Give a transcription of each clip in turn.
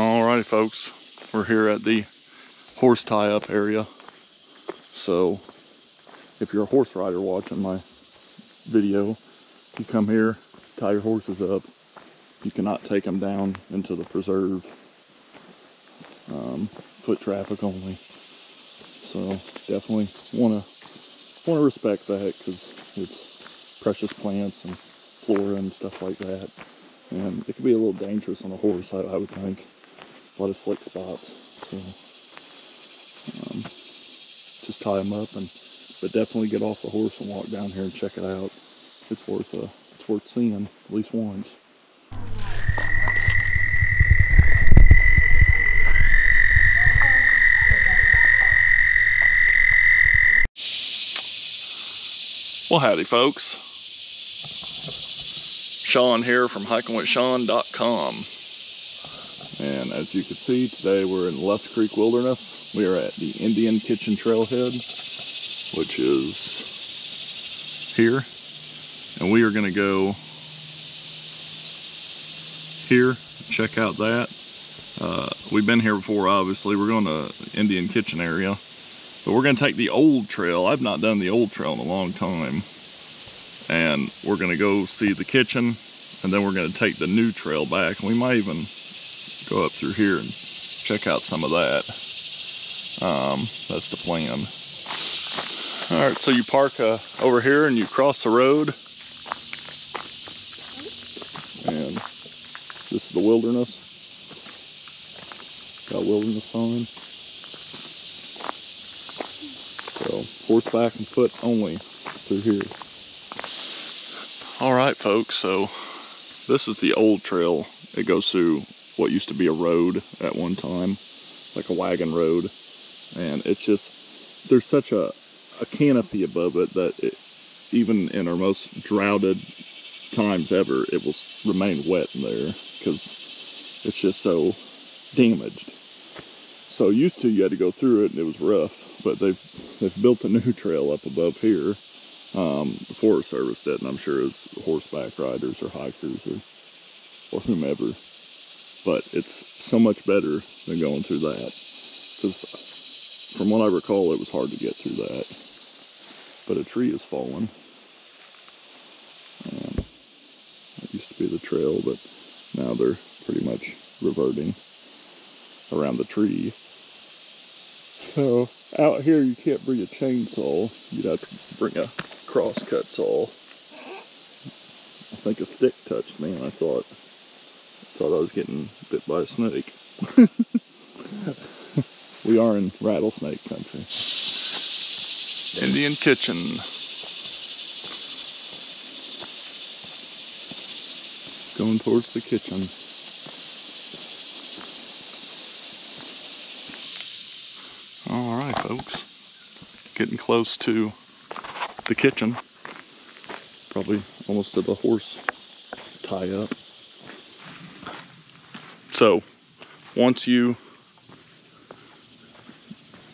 Alrighty folks, we're here at the horse tie-up area. So if you're a horse rider watching my video, you come here, tie your horses up. You cannot take them down into the preserve. Foot traffic only. So definitely want to respect that because it's precious plants and flora and stuff like that. And it can be a little dangerous on a horse, I would think. A lot of slick spots. So just tie them up, but definitely get off the horse and walk down here and check it out. It's worth seeing at least once. Well, howdy folks, Shawn here from hikingwithshawn.com, and as you can see, today we're in Lusk Creek Wilderness. We are at the Indian Kitchen Trailhead, which is here, and we are going to go here, check out that. We've been here before, obviously. We're going to Indian Kitchen area. But we're gonna take the old trail. I've not done the old trail in a long time. And we're gonna go see the kitchen, and then we're gonna take the new trail back. And we might even go up through here and check out some of that. That's the plan. All right, so you park over here and you cross the road. And this is the wilderness. Got wilderness on. Horseback and foot only through here. All right folks, so this is the old trail. It goes through what used to be a road at one time, like a wagon road, and it's just, there's such a canopy above it that it, even in our most droughted times ever, it will remain wet in there because it's just so damaged. So used to, you had to go through it and it was rough, but they've built a new trail up above here. The Forest Service did, and I'm sure it's horseback riders or hikers or whomever. But it's so much better than going through that, because from what I recall, it was hard to get through that. But a tree has fallen. That used to be the trail, but now they're pretty much reverting around the tree. So out here you can't bring a chainsaw, you'd have to bring a crosscut saw. I think a stick touched me and I thought I was getting bit by a snake. We are in rattlesnake country. Indian Kitchen. Going towards the kitchen. Folks, getting close to the kitchen. Probably almost to the horse tie up. So once you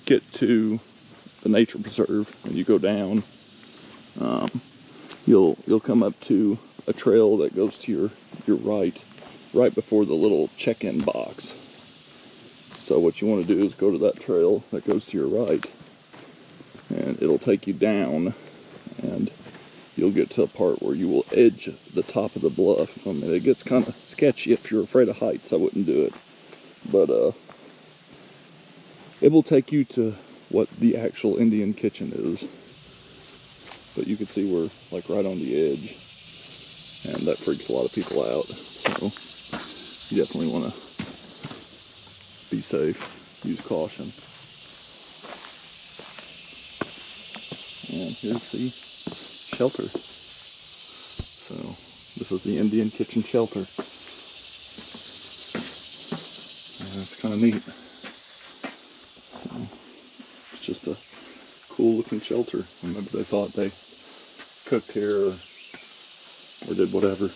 get to the nature preserve and you go down, you'll come up to a trail that goes to your right before the little check-in box. So what you want to do is go to that trail that goes to your right, and it'll take you down, and you'll get to a part where you will edge the top of the bluff. I mean, it gets kind of sketchy if you're afraid of heights. I wouldn't do it, but it will take you to what the actual Indian Kitchen is. But you can see we're like right on the edge, and that freaks a lot of people out. So you definitely want to be safe, use caution. And here you see shelter. So this is the Indian Kitchen shelter. And it's kind of neat. So it's just a cool looking shelter. I remember they thought they cooked here or did whatever.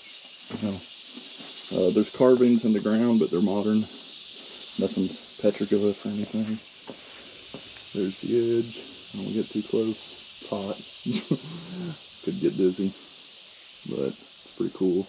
You know, there's carvings in the ground, but they're modern. Nothing's petroglyph or anything. There's the edge. Don't get too close. It's hot. Could get dizzy, but it's pretty cool.